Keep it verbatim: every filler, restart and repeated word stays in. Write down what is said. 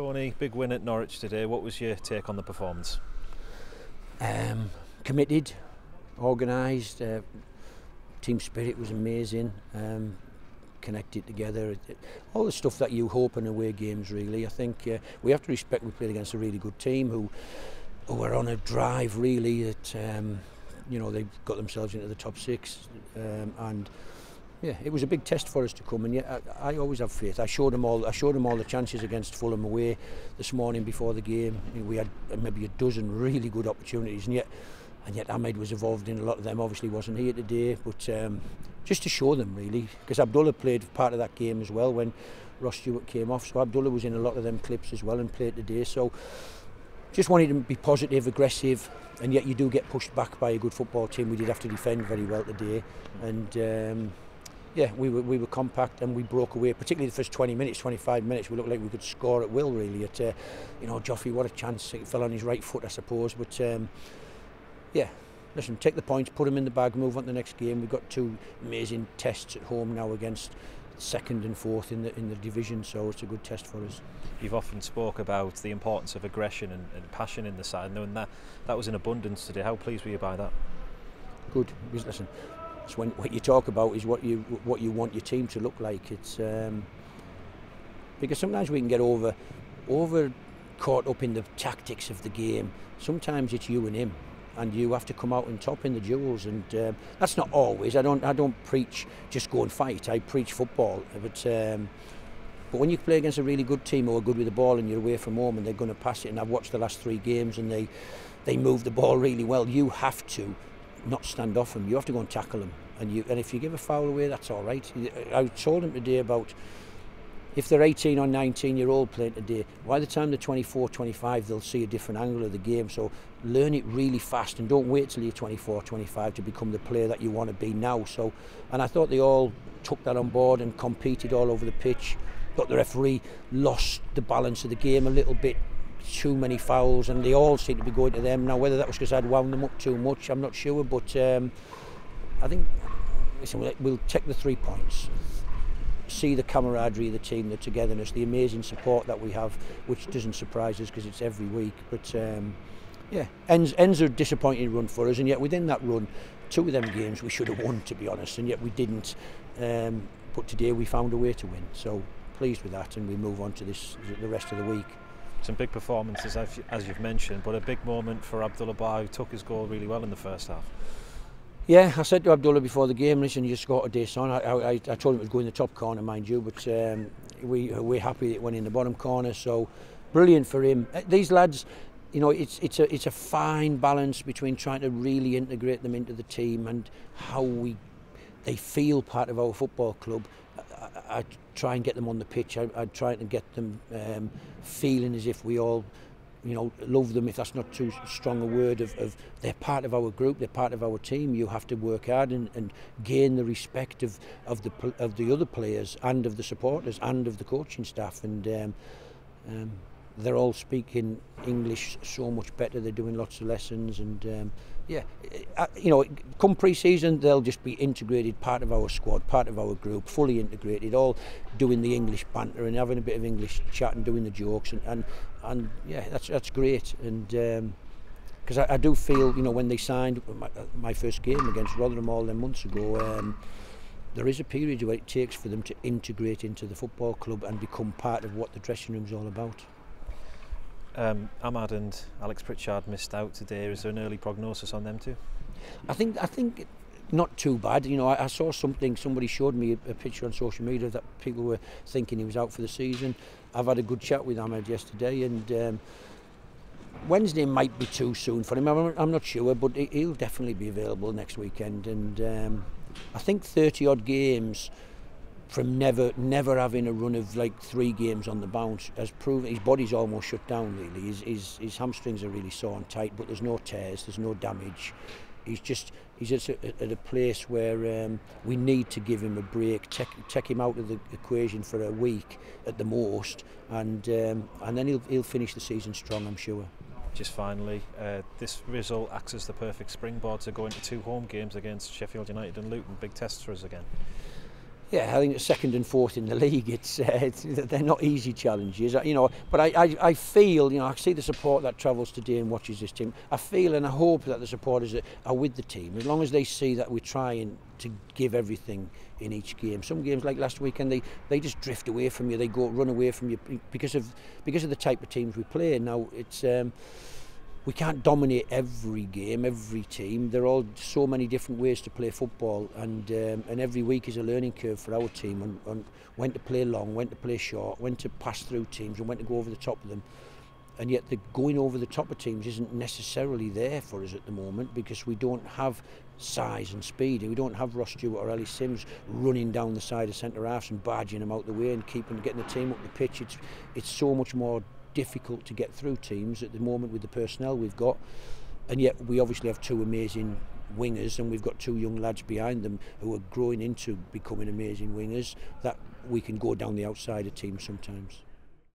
Tony, big win at Norwich today. What was your take on the performance? Um, committed, organised, uh, team spirit was amazing, um, connected together, all the stuff that you hope in away games really. I think uh, we have to respect we played against a really good team who, who were on a drive really that, um, you know, they got themselves into the top six, um, and yeah, it was a big test for us to come, and yet I, I always have faith. I showed them all. I showed them all the chances against Fulham away this morning before the game. I mean, we had maybe a dozen really good opportunities, and yet, and yet Ahmed was involved in a lot of them. Obviously, wasn't here today, but um, just to show them really, because Abdullah played part of that game as well when Ross Stewart came off. So Abdullah was in a lot of them clips as well and played today. So just wanted them to be positive, aggressive, and yet you do get pushed back by a good football team. We did have to defend very well today, and. Um, Yeah, we were, we were compact and we broke away, particularly the first twenty minutes, twenty-five minutes. We looked like we could score at will, really. At, uh, you know, Joffy, what a chance. It fell on his right foot, I suppose. But, um, yeah, listen, take the points, put them in the bag, move on to the next game. We've got two amazing tests at home now against second and fourth in the in the division, so it's a good test for us. You've often spoke about the importance of aggression and, and passion in the side, and that, that was in abundance today. How pleased were you by that? Good. Listen, when what you talk about is what you what you want your team to look like. It's um, because sometimes we can get over over caught up in the tactics of the game. Sometimes it's you and him, and you have to come out and top in the duels, and um, that's not always. I don't I don't preach just go and fight. I preach football, but um, but when you play against a really good team who are good with the ball and you're away from home and they're going to pass it, and I've watched the last three games and they they move the ball really well, you have to not stand off them. You have to go and tackle them, and you and if you give a foul away, that's all right. I told him today about if they're eighteen or nineteen year old playing today, by the time they're twenty-four, twenty-five, they'll see a different angle of the game. So learn it really fast and don't wait till you're twenty-four, twenty-five to become the player that you want to be now. So, and I thought they all took that on board and competed all over the pitch, but the referee lost the balance of the game a little bit. Too many fouls, and they all seem to be going to them now. Whether that was because I'd wound them up too much, I'm not sure, but um, I think listen, we'll take the three points, see the camaraderie of the team, the togetherness, the amazing support that we have, which doesn't surprise us because it's every week. But um, yeah, ends ends a disappointing run for us, and yet within that run, two of them games we should have won, to be honest, and yet we didn't. Um, but today we found a way to win, so pleased with that, and we move on to this the rest of the week. Some big performances, as you've mentioned, but a big moment for Abdullah Bah, who took his goal really well in the first half. Yeah, I said to Abdullah before the game, listen, you just got a diss on. I, I, I told him it was going in the top corner, mind you, but um, we, we're happy it went in the bottom corner, so brilliant for him. These lads, you know, it's, it's, a, it's a fine balance between trying to really integrate them into the team and how we they feel part of our football club. I, I try and get them on the pitch. I, I try to get them um, feeling as if we all, you know, love them, if that's not too strong a word, of, of they're part of our group, they're part of our team. You have to work hard and, and gain the respect of, of, the, of the other players and of the supporters and of the coaching staff. And um, um, they're all speaking English so much better. They're doing lots of lessons, and um, yeah, you know, come pre-season they'll just be integrated, part of our squad, part of our group, fully integrated, all doing the English banter and having a bit of English chat and doing the jokes, and and, and yeah, that's that's great. And um, because I, I do feel, you know, when they signed my, my first game against Rotherham all them months ago, um, there is a period where it takes for them to integrate into the football club and become part of what the dressing room's all about. Um, Ahmed and Alex Pritchard missed out today. Is there an early prognosis on them too? I think I think not too bad. You know, I, I saw something. Somebody showed me a, a picture on social media that people were thinking he was out for the season. I've had a good chat with Ahmed yesterday, and um, Wednesday might be too soon for him. I'm, I'm not sure, but he'll definitely be available next weekend. And um, I think thirty odd games. From never never having a run of like three games on the bounce has proven his body's almost shut down really. His, his, his hamstrings are really sore and tight, but there's no tears, there's no damage. He's just he's just at, at a place where um, we need to give him a break, take, take him out of the equation for a week at the most, and um, and then he'll, he'll finish the season strong, I'm sure. Just finally, uh, this result acts as the perfect springboard to go into two home games against Sheffield United and Luton. Big tests for us again. Yeah, I think it's second and fourth in the league. It's, uh, it's they're not easy challenges, you know. But I, I, I feel, you know, I see the support that travels today and watches this team. I feel and I hope that the supporters are with the team. As long as they see that we're trying to give everything in each game. Some games, like last weekend, they they just drift away from you. They go run away from you because of because of the type of teams we play. Now it's. Um, We can't dominate every game, every team. There are all so many different ways to play football, and um, and every week is a learning curve for our team on, on when to play long, when to play short, when to pass through teams and when to go over the top of them. And yet the going over the top of teams isn't necessarily there for us at the moment because we don't have size and speed. We don't have Ross Stewart or Ellie Sims running down the side of centre-halves and barging them out the way and keeping getting the team up the pitch. It's, it's so much more difficult to get through teams at the moment with the personnel we've got, and yet we obviously have two amazing wingers and we've got two young lads behind them who are growing into becoming amazing wingers that we can go down the outside of teams sometimes.